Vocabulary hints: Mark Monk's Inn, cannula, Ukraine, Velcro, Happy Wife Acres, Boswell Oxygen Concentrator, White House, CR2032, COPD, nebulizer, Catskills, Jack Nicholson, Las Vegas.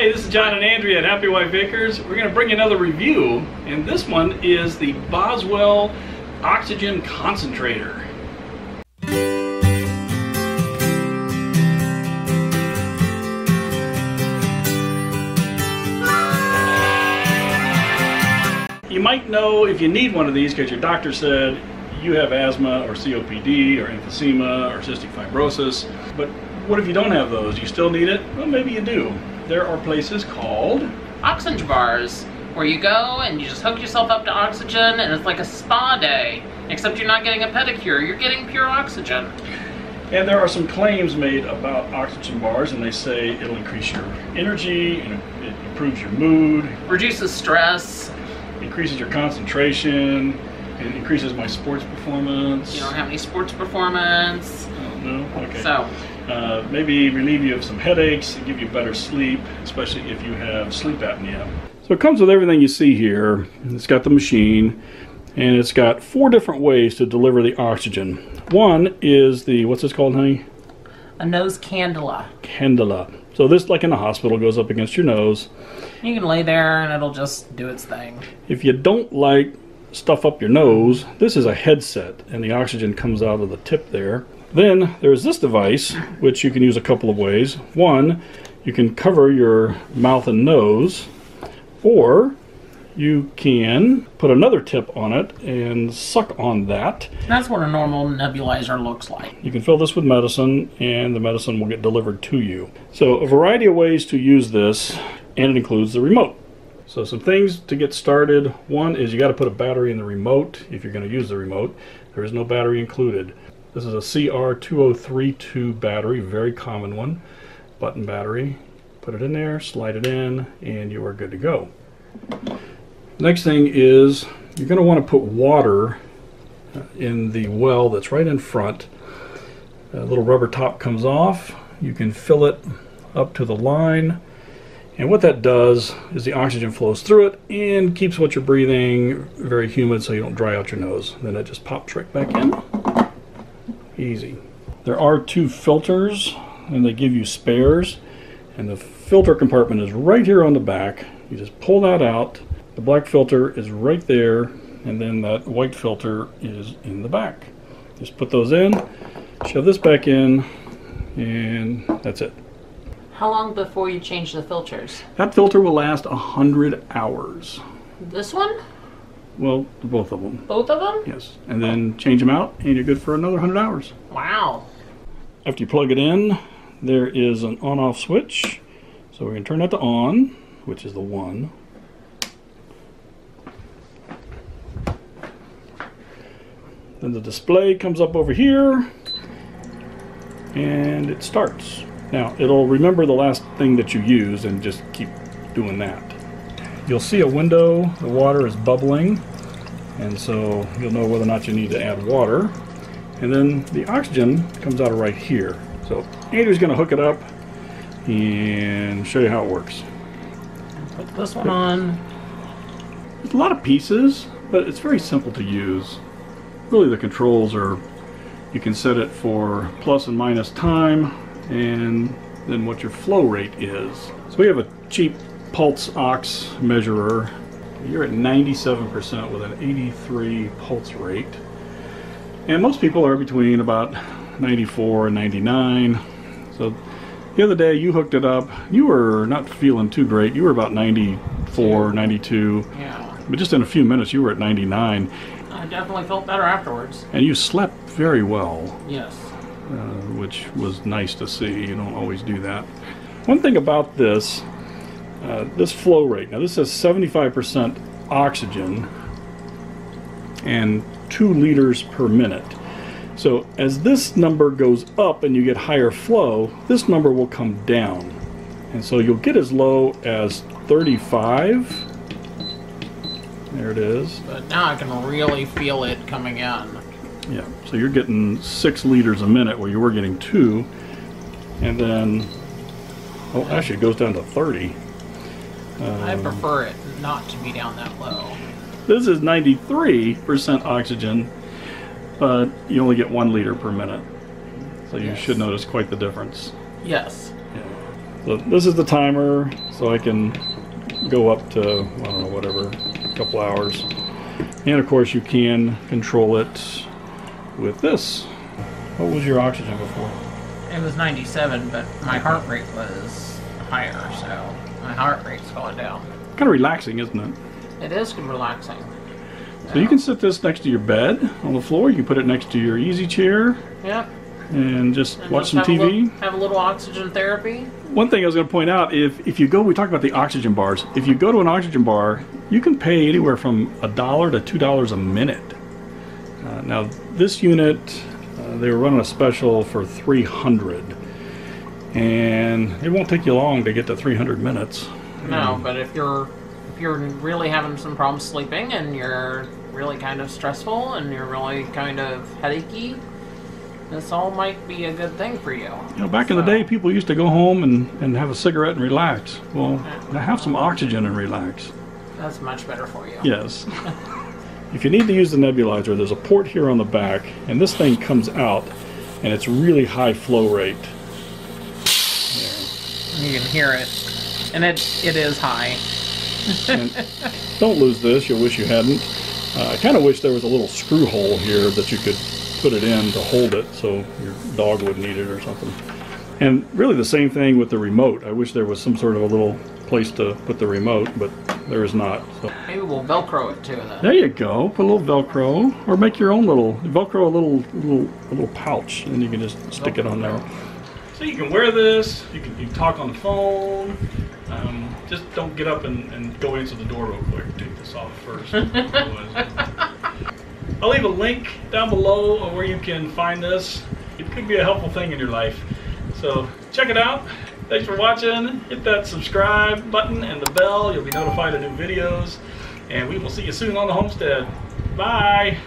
Hey, this is John and Andrea at Happy Wife Acres. We're going to bring you another review, and this one is the Boswell Oxygen Concentrator. You might know if you need one of these because your doctor said you have asthma or COPD or emphysema or cystic fibrosis, but what if you don't have those? You still need it? Well, maybe you do. There are places called oxygen bars, where you go and you just hook yourself up to oxygen, and it's like a spa day, except you're not getting a pedicure, you're getting pure oxygen. And there are some claims made about oxygen bars, and they say it'll increase your energy, and it improves your mood, reduces stress, increases your concentration, it increases my sports performance. You don't have any sports performance. No? Okay. So, maybe relieve you of some headaches and give you better sleep, especially if you have sleep apnea. So it comes with everything you see here. It's got the machine, and it's got four different ways to deliver the oxygen. One is the, what's this called, honey? A nose cannula. Cannula. So this, like in the hospital, goes up against your nose. You can lay there and it'll just do its thing. If you don't like stuff up your nose, this is a headset, and the oxygen comes out of the tip there. Then there's this device, which you can use a couple of ways. One, you can cover your mouth and nose, or you can put another tip on it and suck on that. That's what a normal nebulizer looks like. You can fill this with medicine, and the medicine will get delivered to you. So a variety of ways to use this, and it includes the remote. So some things to get started. One is you got to put a battery in the remote if you're going to use the remote. There is no battery included. This is a CR2032 battery, very common one, button battery. Put it in there, slide it in, and you are good to go. Next thing is you're going to want to put water in the well that's right in front. A little rubber top comes off. You can fill it up to the line. And what that does is the oxygen flows through it and keeps what you're breathing very humid so you don't dry out your nose. Then it just pops right back in. Easy. There are two filters, and they give you spares, and the filter compartment is right here on the back. You just pull that out. The black filter is right there, and then that white filter is in the back. Just put those in, shove this back in, and that's it. How long before you change the filters? That filter will last 100 hours. This one? Well, both of them. Both of them? Yes. And then change them out, and you're good for another 100 hours. Wow. After you plug it in, there is an on-off switch. So we're going to turn that to on, which is the one. Then the display comes up over here, and it starts. Now, it'll remember the last thing that you used and just keep doing that. You'll see a window, the water is bubbling, and so you'll know whether or not you need to add water. And then the oxygen comes out of right here. So Andrew's going to hook it up and show you how it works. Put this one on. There's a lot of pieces, but it's very simple to use. Really, the controls are, you can set it for plus and minus time, and then what your flow rate is. So we have a cheap pulse ox measurer. You're at 97% with an 83 pulse rate, and most people are between about 94 and 99. So the other day you hooked it up, you were not feeling too great, you were about 94, 92, yeah. But just in a few minutes you were at 99. I definitely felt better afterwards. And you slept very well. Yes. Which was nice to see. You don't always do that. One thing about this, this flow rate. Now this says 75% oxygen and 2 liters per minute. So as this number goes up and you get higher flow, this number will come down. And so you'll get as low as 35. There it is. But now I can really feel it coming in. Yeah, so you're getting 6 liters a minute where you were getting 2. And then, oh, actually it goes down to 30. I prefer it not to be down that low. This is 93% oxygen, but you only get 1 liter per minute. So you should notice quite the difference. Yes. Yeah. So this is the timer, so I can go up to, I don't know, whatever, a couple hours. And of course you can control it with this. What was your oxygen before? It was 97, but my heart rate was higher, so my heart rate's going down. Kind of relaxing, isn't it? It is relaxing. So you can sit this next to your bed on the floor. You can put it next to your easy chair. Yep. And just watch some TV. Have a little oxygen therapy. One thing I was going to point out, if you go, we talked about the oxygen bars. If you go to an oxygen bar, you can pay anywhere from $1 to $2 a minute. Now this unit, they were running a special for $300, and it won't take you long to get to 300 minutes. No, but if you're really having some problems sleeping, and you're really kind of stressful, and you're really kind of headachy, this all might be a good thing for you. You know, back in the day, people used to go home and have a cigarette and relax. Well, now have some oxygen and relax. That's much better for you. Yes. If you need to use the nebulizer, there's a port here on the back, and this thing comes out, and it's really high flow rate. There. You can hear it, and it is high. Don't lose this, you'll wish you hadn't. I kind of wish there was a little screw hole here that you could put it in to hold it so your dog wouldn't eat it or something. And really the same thing with the remote. I wish there was some sort of a little place to put the remote, but there is not. So. Maybe we'll Velcro it too. Then. There you go. Put a little Velcro, or make your own little Velcro a little pouch, and you can just stick it on there. So you can wear this. You can talk on the phone. Just don't get up and go answer the door real quick. Take this off first. I'll leave a link down below of where you can find this. It could be a helpful thing in your life. So check it out. Thanks for watching. Hit that subscribe button and the bell. You'll be notified of new videos. And we will see you soon on the homestead. Bye.